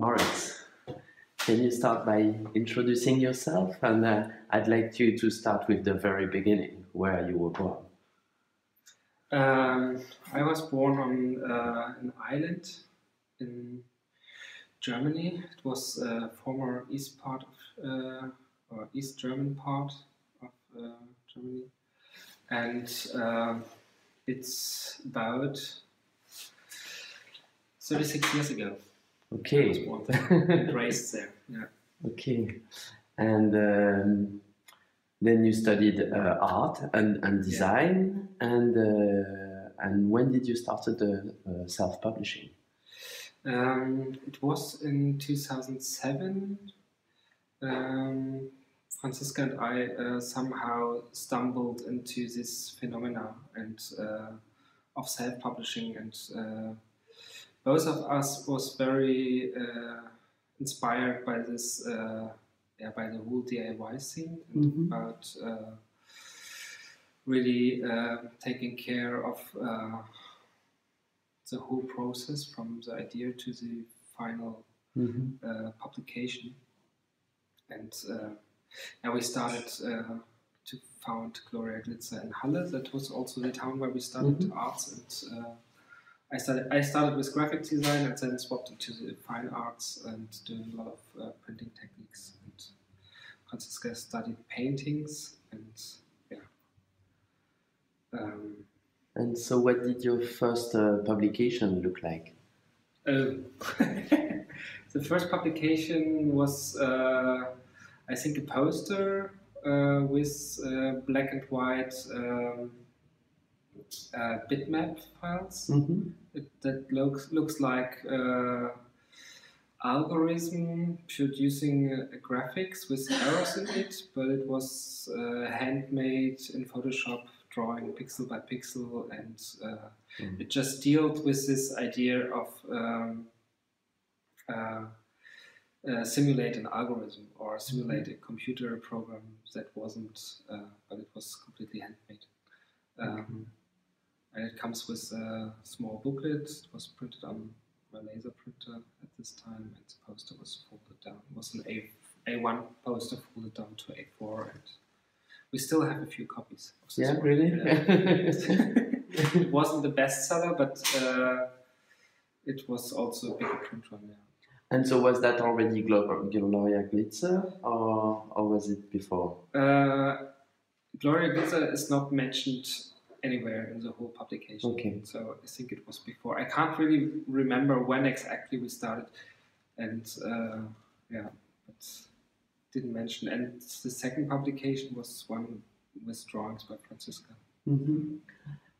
Moritz, can you start by introducing yourself? And I'd like you to start with the very beginning, where you were born. I was born on an island in Germany. It was former east part of, or East German part of Germany, and it's about 36 years ago. Okay. I was born there, raised there. Yeah. Okay, and then you studied art and design, yeah. And when did you start the self-publishing? It was in 2007. Franziska and I somehow stumbled into this phenomena and of self-publishing, and both of us was very inspired by this, yeah, by the whole DIY scene, and mm-hmm. about really taking care of the whole process from the idea to the final mm-hmm. Publication. And now we started to found Gloria Glitzer in Halle. That was also the town where we started mm-hmm. arts. And I started with graphic design and then swapped into the fine arts and doing a lot of printing techniques. And Franziska studied paintings, and yeah. And so, what did your first publication look like? The first publication was, I think, a poster with black and white bitmap files. Mm-hmm. That looks like algorithm producing a graphics with arrows in it, but it was handmade in Photoshop, drawing pixel by pixel, and it just dealt with this idea of simulate an algorithm or simulate a computer program that wasn't, but it was completely handmade. Mm-hmm. And it comes with a small booklet. It was printed on my laser printer at this time, and the poster was folded down. It was an A1 poster folded down to A4, and we still have a few copies of this. Yeah, one. Really? It wasn't the bestseller, but it was also a big print run, yeah. And so was that already Gloria Glitzer, or was it before? Gloria Glitzer is not mentioned anywhere in the whole publication. Okay. So I think it was before. I can't really remember when exactly we started, and yeah, but didn't mention. And the second publication was one with drawings by Franziska. Mm-hmm.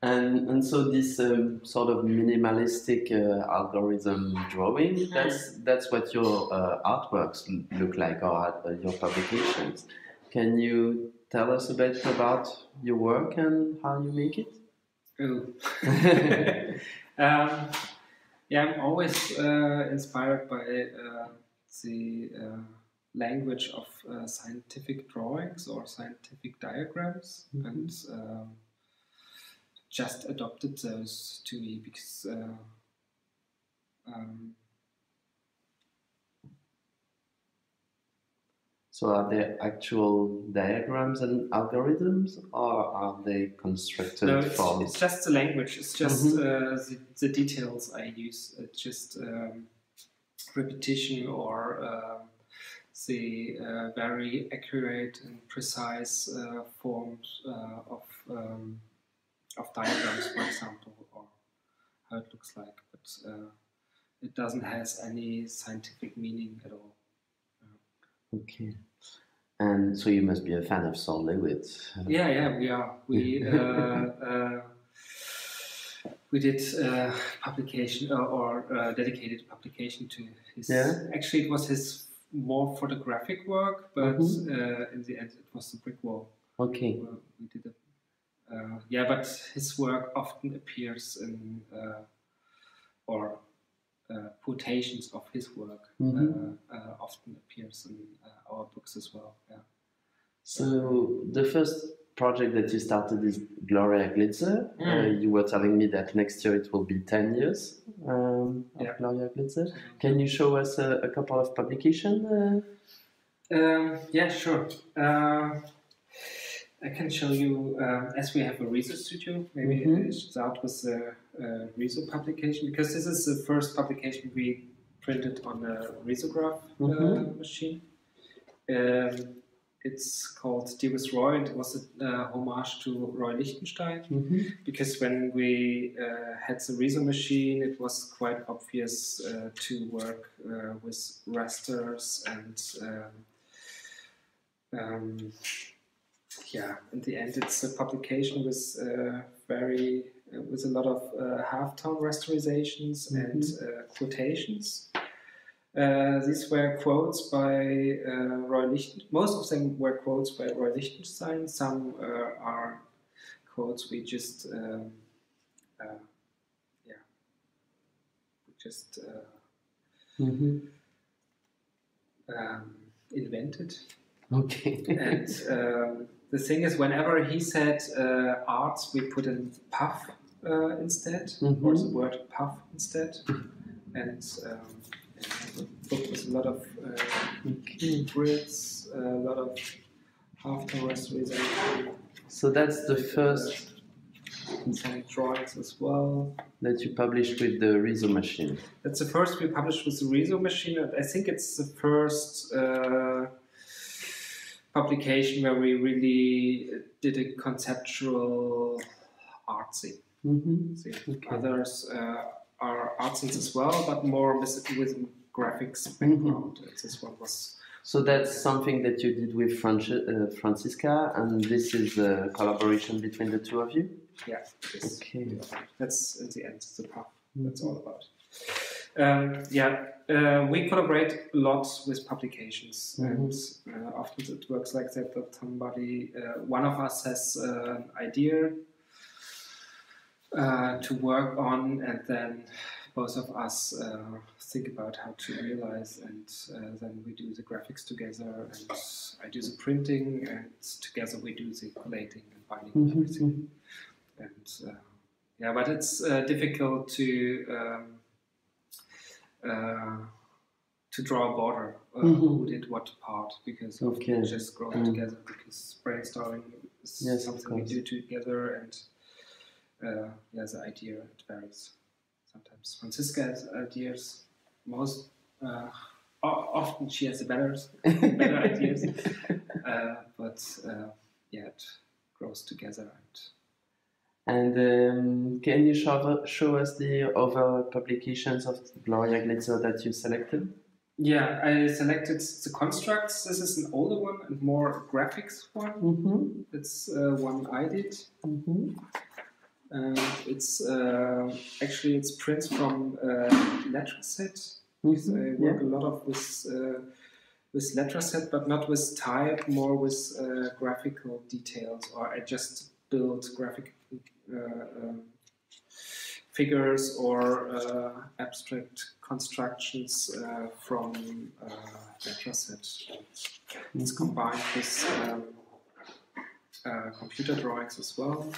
And so this sort of minimalistic algorithm drawing, that's what your artworks look like, or your publications. Can you tell us a bit about your work and how you make it? Oh. Yeah, I'm always inspired by the language of scientific drawings or scientific diagrams, mm-hmm. and just adopted those to me because so are they actual diagrams and algorithms, or are they constructed? No, from it's just the language, it's just mm-hmm. the details I use, it's just repetition or the very accurate and precise forms of diagrams, for example, or how it looks like, but it doesn't have any scientific meaning at all. Okay, and so you must be a fan of Sol LeWitt. Yeah, yeah, we are. We we did publication or dedicated publication to his. Yeah. Actually, it was his more photographic work, but mm-hmm. In the end, it was the brick wall. Okay. We did it. Yeah, but his work often appears in or quotations of his work mm-hmm. Often appears in our books as well. Yeah. So the first project that you started is Gloria Glitzer. You were telling me that next year it will be 10 years of Gloria Glitzer. Can you show us a couple of publications? Yeah, sure. I can show you, as we have a Riso studio, maybe it start with a Riso publication, because this is the first publication we printed on a risograph machine. It's called Dearest with Roy, and it was a homage to Roy Lichtenstein, because when we had the Riso machine, it was quite obvious to work with rasters and yeah, in the end, it's a publication with a lot of half-tone rasterizations and quotations. These were quotes by Roy Lichtenstein. Most of them were quotes by Roy Lichtenstein. Some are quotes we just invented. Okay. And the thing is, whenever he said arts, we put in puff instead, or the word puff instead. And the book was a lot of grids, a lot of half-tone rasterization. So that's the first some drawings as well that you published with the Riso machine. That's the first we published with the Riso machine, and I think it's the first publication where we really did a conceptual artsy. Okay. Others are artsins as well, but more with graphics background. This one was. So that's something that you did with Franziska, and this is the collaboration between the two of you? Yeah. Okay. That's at the end, the path. That's all about. We collaborate a lot with publications, and often it works like that somebody, one of us has an idea to work on, and then both of us think about how to realize, and then we do the graphics together, and I do the printing, and together we do the collating and binding and everything. And yeah, but it's difficult to draw a border, who did what part, because we just grow together, because brainstorming is something we do together, and the idea, it varies sometimes. Franziska has ideas, most often she has the better ideas, but it grows together. And can you show us the other publications of Gloria Glitzer that you selected? Yeah, I selected the Constructs. This is an older one and more graphics one. It's one I did. It's actually it's prints from letter set. I work a lot of with letter set, but not with type, more with graphical details, or I just build graphic figures or abstract constructions from letter set. It's combined with computer drawings as well.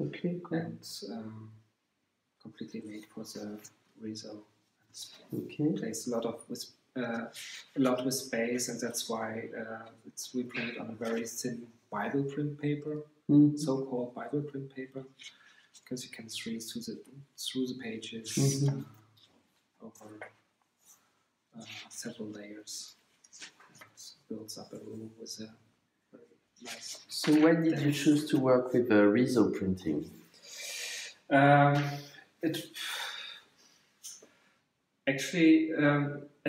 Okay, cool. And completely made for the Riso. Okay. Plays a lot with space, and that's why it's we printed on a very thin Bible print paper, so-called Bible print paper, because you can read through the pages over several layers. It builds up a room with a. So when did you choose to work with Riso printing? I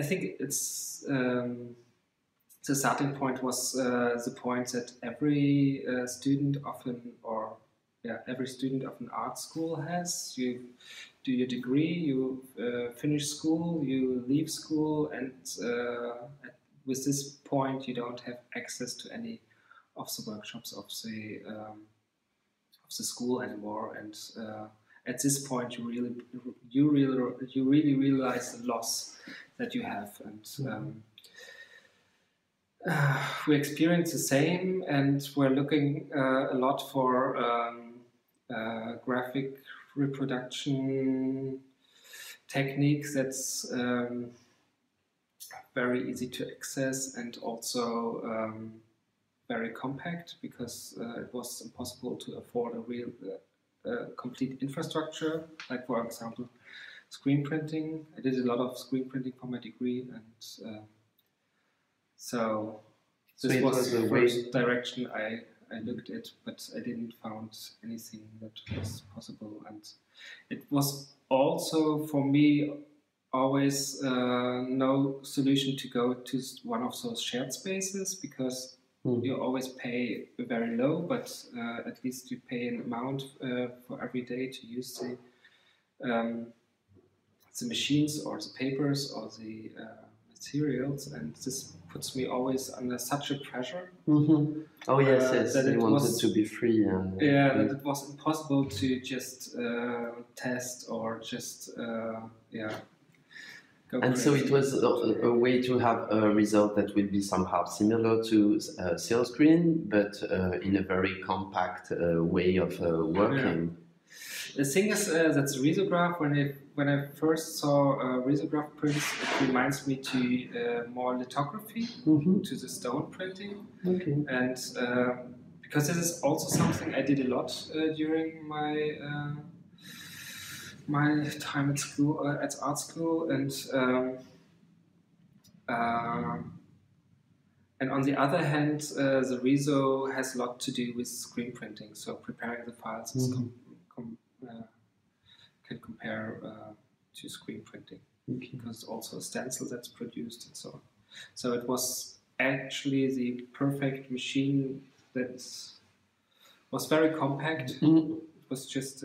think it's the starting point was the point that every student of an art school has. You do your degree, you finish school, you leave school, and with this point you don't have access to any of the workshops of the school anymore, and at this point you really realize the loss that you have, and we experience the same, and we're looking a lot for graphic reproduction techniques that's very easy to access and also very compact, because it was impossible to afford a real complete infrastructure, like for example screen printing. I did a lot of screen printing for my degree, and so this was the first direction I looked at, but I didn't find anything that was possible. And it was also for me always no solution to go to one of those shared spaces, because you always pay very low, but at least you pay an amount for every day to use the machines or the papers or the materials. And this puts me always under such a pressure. Oh yes, yes. That it wanted to be free, and that it was impossible to just test or just go. And so it was a way to have a result that would be somehow similar to Seal Screen, but in a very compact way of working. The thing is that's risograph. When I first saw risograph prints, it reminds me to more lithography, to the stone printing, and because this is also something I did a lot during my my time at school, at art school, and on the other hand, the Riso has a lot to do with screen printing. So preparing the files is can compare to screen printing, because it's also a stencil that's produced and so on. So it was actually the perfect machine that was very compact. It was just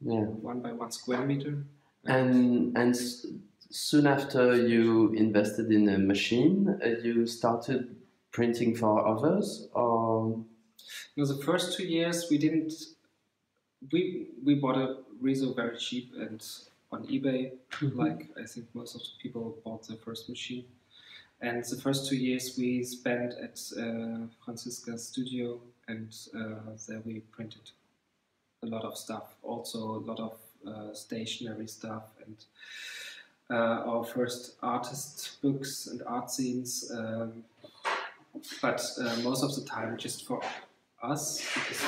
1 by 1 square meter. And soon after you invested in a machine, you started printing for others, or? No, the first 2 years we didn't. We bought a Riso very cheap and on eBay, like I think most of the people bought their first machine. And the first 2 years we spent at Franziska's studio, and there we printed a lot of stuff, also a lot of stationary stuff, and our first artist books and art scenes, but most of the time just for us, because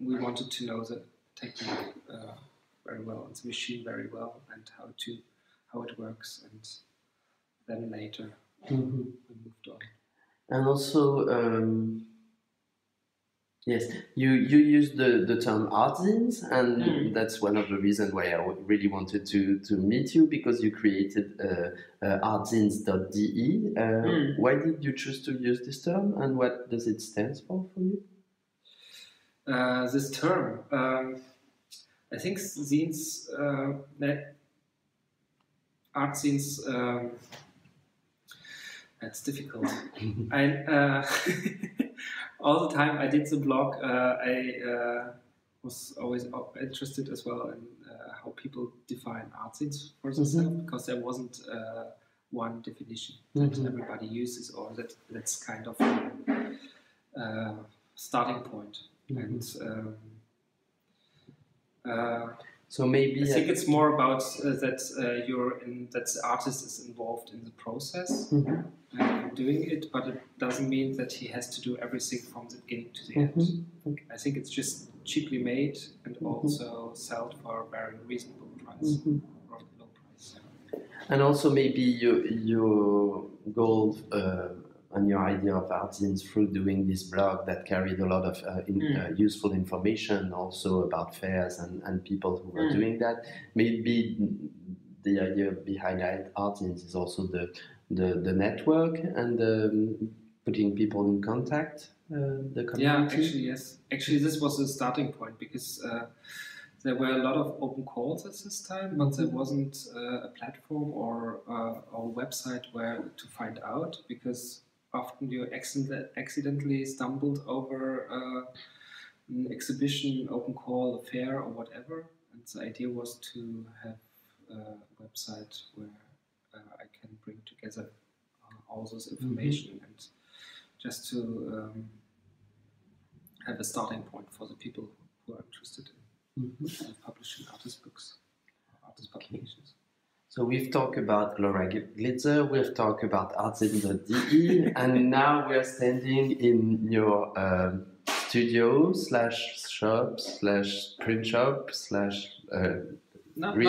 we wanted to know the technique very well, and the machine very well, and how it works, and then later we moved on. And also, yes, you used the term artzines, and that's one of the reasons why I really wanted to meet you, because you created artzines.de. Why did you choose to use this term, and what does it stand for you? This term, I think zines, art zines, that's difficult. All the time I did the blog, I was always interested as well in how people define art zines for themselves, because there wasn't one definition that everybody uses, or that's kind of a starting point. And so maybe I think it's more about that that the artist is involved in the process and doing it, but it doesn't mean that he has to do everything from the beginning to the end. I think it's just cheaply made and also sold for a very reasonable price, or low price. And also maybe your goal. And your idea of artzines through doing this blog that carried a lot of useful information also about fairs and people who were doing that. Maybe the idea behind artzines is also the network and putting people in contact, the community. Yeah, actually, yes. Actually, this was the starting point, because there were a lot of open calls at this time, but there wasn't a platform or website where to find out, because often you accidentally stumbled over an exhibition, open call, a fair, or whatever. And the idea was to have a website where I can bring together all this information and just to have a starting point for the people who are interested in publishing artist books, artist publications. So we've talked about Gloria Glitzer, we've talked about artzines.de, and now we're standing in your studio slash shop slash print shop slash not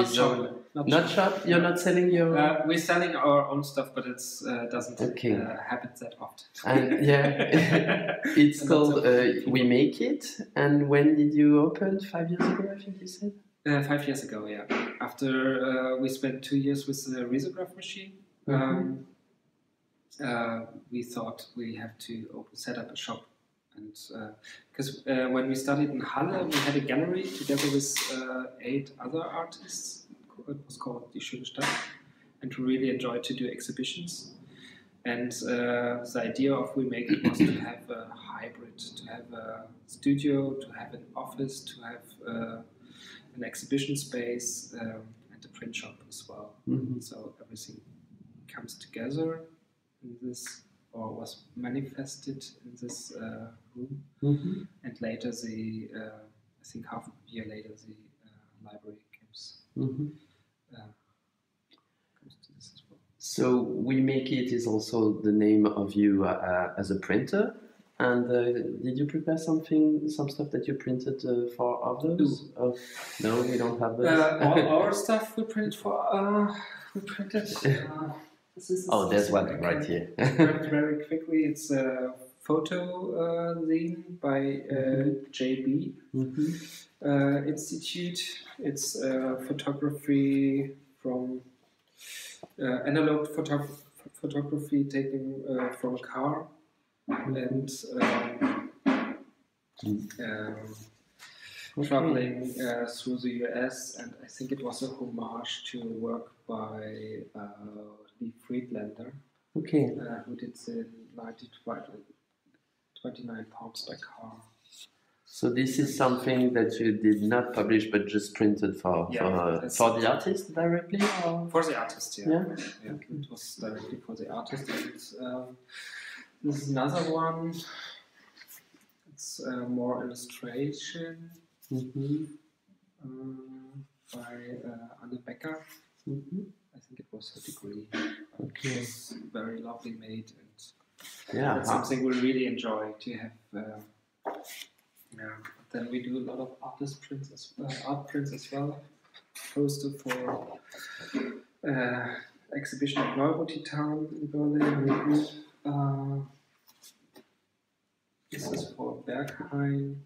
shop. You're not selling your. We're selling our own stuff, but it doesn't happen that often. And yeah, it's called We Make It. And when did you open? 5 years ago, I think you said. 5 years ago, yeah. After we spent 2 years with the risograph machine, we thought we have to set up a shop. And because when we started in Halle, we had a gallery together with 8 other artists. It was called Die Schöne Stadt, and we really enjoyed to do exhibitions. And the idea of We Make It was to have a hybrid, to have a studio, to have an office, to have an exhibition space, and a print shop as well. So everything comes together in this, or was manifested in this room. And later the, I think half a year later, the library comes, comes to this as well. So We Make It is also the name of you as a printer. And did you prepare something, some stuff that you printed for others? Oh, no, we don't have those. All our stuff we printed for, we printed. Oh, there's one right here. Very quickly, it's a photo zine by JB Institute. It's photography from analog photography taken from a car. And traveling through the US, and I think it was a homage to work by Lee Friedlander, who did the 29 pounds by car. So this is something that you did not publish, but just printed for the artist directly? Or? For the artist, yeah. It was directly for the artist. And, this is another one. It's more illustration by Anne Becker. I think it was her degree. It was very lovely made, and that's something we really enjoy to have. Then we do a lot of artist prints as well, art prints as well. Posted for exhibition at Norroty Town in Berlin. This is for Bergheim.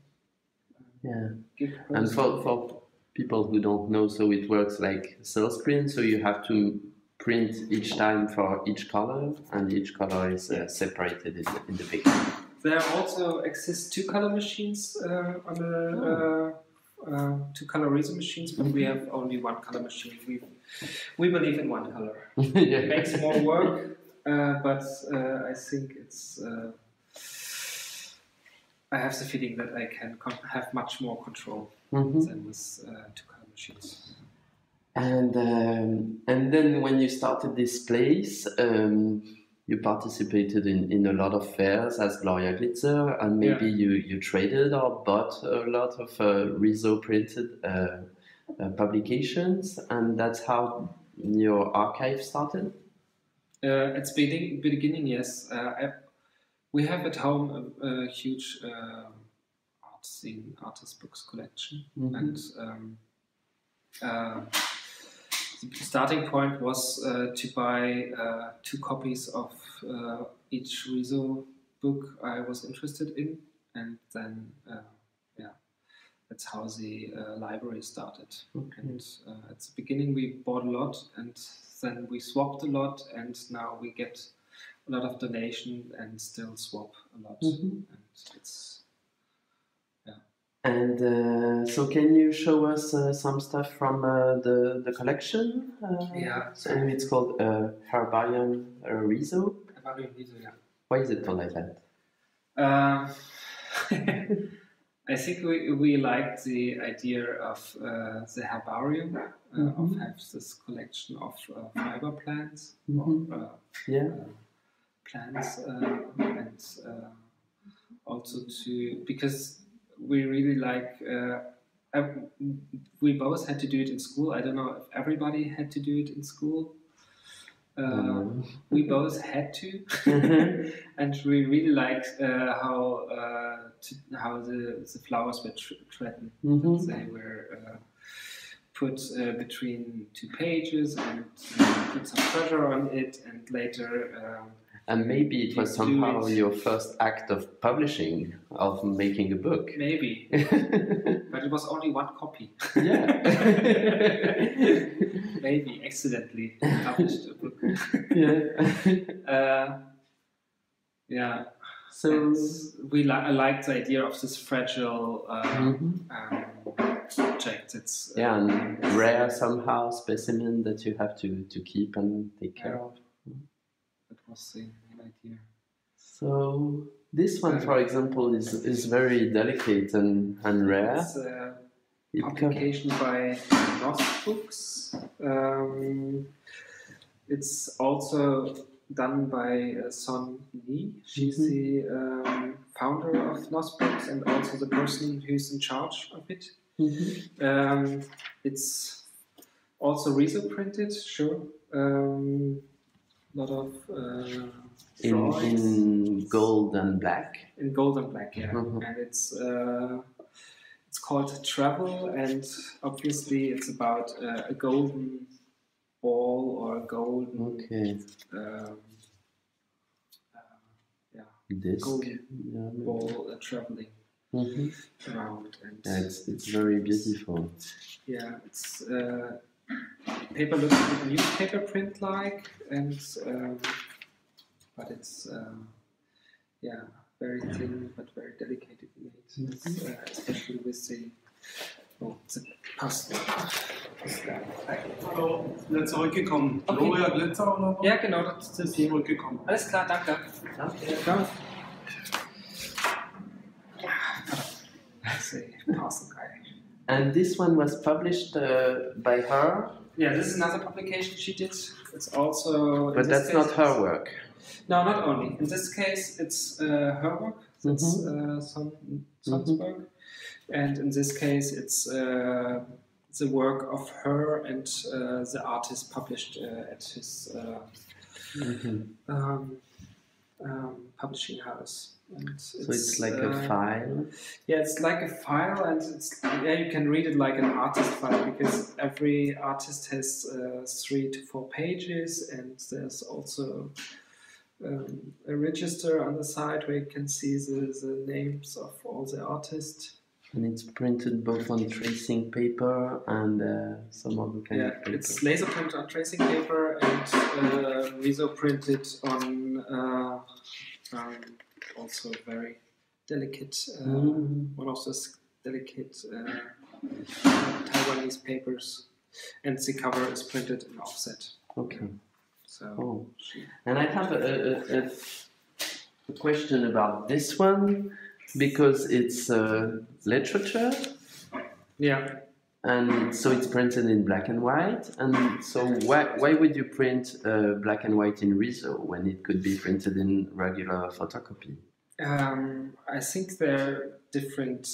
And for people who don't know, so it works like sales print, so you have to print each time for each color, and each color is separated in the paper. There also exist 2-color machines, two-color Riso machines, but we have only 1-color machine. We believe in 1 color. It makes more work, but I think it's... I have the feeling that I can have much more control than with 2-color machines. And then when you started this place, you participated in a lot of fairs as Gloria Glitzer, and maybe you traded or bought a lot of Riso printed publications, and that's how your archive started? At the beginning, yes. We have at home a huge art scene, artist books collection, and the starting point was to buy 2 copies of each Riso book I was interested in, and then that's how the library started. And at the beginning we bought a lot, and then we swapped a lot, and now we get a lot of donation and still swap a lot. And it's, and so can you show us some stuff from the collection? So it's called Herbarium Riso. Herbarium Riso, yeah. Why is it called like that? I think we liked the idea of the herbarium, of this collection of fiber plants, or, plans and also to, because we really like, we both had to do it in school. I don't know if everybody had to do it in school. We both had to, and we really liked how the flowers were threaded. They were put between two pages and put some pressure on it, and later. And maybe it was somehow your first act of publishing, of making a book. Maybe. But it was only one copy. Yeah. Maybe accidentally published a book. Yeah. Yeah. So and we I liked the idea of this fragile object. It's, yeah, and it's rare somehow specimen that you have to keep and take care of. Was the idea. So this one, for example, is very delicate and rare. It's a publication by NOS Books. It's also done by Son Lee. She's the founder of NOS Books and also the person who's in charge of it. It's also Riso printed, sure. A lot of in gold and black. In gold and black, yeah. And it's called Travel, and obviously it's about a golden ball or a golden disc. Golden ball traveling around. And yeah, it's very beautiful. Yeah, it's. Paper looks a bit newspaper print like, and but it's yeah, very thin but very delicate made, especially with the Pastel. Hallo, wieder zurückgekommen. Okay. Gloria Glitzer oder was? Ja, genau, das ist zurückgekommen. Alles klar, danke. Danke. Das ist Pastel. And this one was published by her? Yeah, this is another publication she did. It's also... But that's not her work? No, not only. In this case, it's her work. It's Sonsberg. And in this case, it's the work of her and the artist published at his publishing house. And so it's like a file? Yeah, it's like a file, and it's, yeah, you can read it like an artist file, because every artist has 3 to 4 pages, and there's also a register on the side where you can see the names of all the artists. And it's printed both on tracing paper and some other kind of paper. It's laser printed on tracing paper and Riso printed on... also very delicate, one of those delicate Taiwanese papers, and the cover is printed in offset. Okay. So. Oh. And I have a question about this one, because it's literature. Yeah. And so it's printed in black and white, and so why would you print black and white in Riso when it could be printed in regular photocopy? I think there are different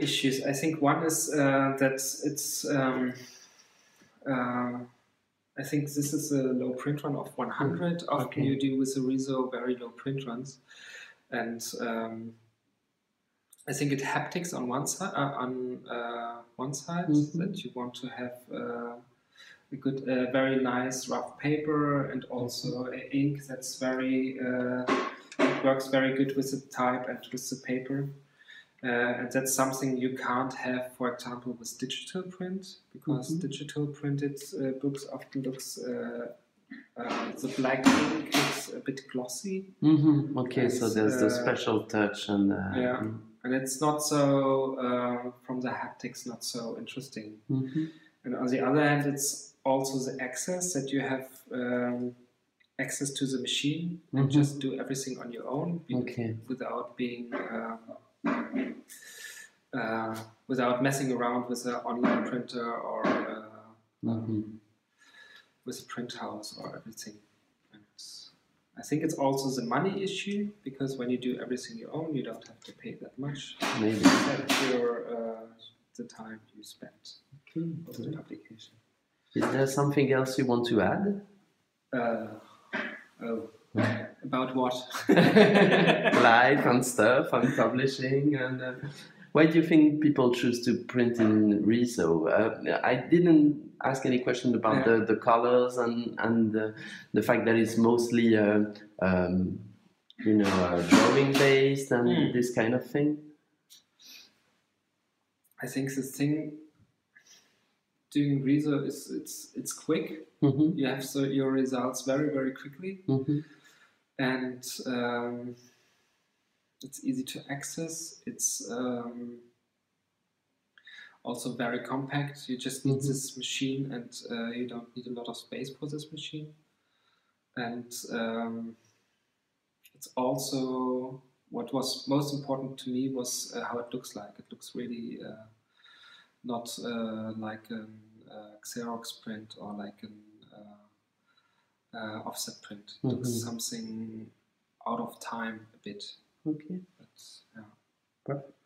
issues. I think one is that it's... I think this is a low print run of 100. Often you do with the Riso very low print runs, and... I think it haptics on one side, that you want to have a good, very nice rough paper, and also ink that's very it works very good with the type and with the paper, and that's something you can't have, for example, with digital print, because digital printed books often looks. The black ink is a bit glossy. Okay, so there's the special touch and yeah. And it's not so, from the haptics, not so interesting. And on the other hand, it's also the access that you have access to the machine and just do everything on your own without being, without messing around with an online printer or with the print house or everything. And I think it's also the money issue, because when you do everything you own, you don't have to pay that much. Maybe. Except your, the time you spent on the publication. Is there something else you want to add? Oh. About what? Life and stuff and publishing and... why do you think people choose to print in Riso? I didn't ask any question about the colors and the fact that it's mostly drawing based and this kind of thing. I think the thing doing Riso is it's quick. Mm-hmm. You have your results very, very quickly, mm-hmm. and it's easy to access. It's also very compact. You just need this machine, and you don't need a lot of space for this machine. And it's also what was most important to me was how it looks like. It looks really not like an Xerox print or like an offset print. It looks something out of time a bit. Okay. That's, yeah. Perfect.